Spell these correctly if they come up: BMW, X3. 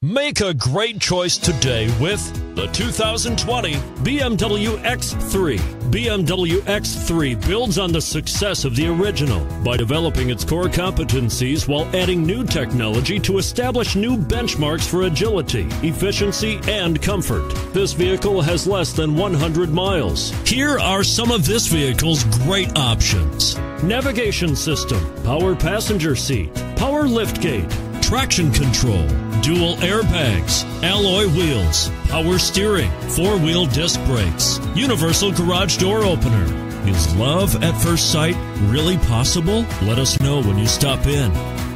Make a great choice today with the 2020 BMW X3. BMW X3 builds on the success of the original by developing its core competencies while adding new technology to establish new benchmarks for agility, efficiency, and comfort. This vehicle has less than 100 miles. Here are some of this vehicle's great options: navigation system, power passenger seat, power liftgate, traction control, dual airbags, alloy wheels, power steering, four-wheel disc brakes, universal garage door opener. Is love at first sight really possible? Let us know when you stop in.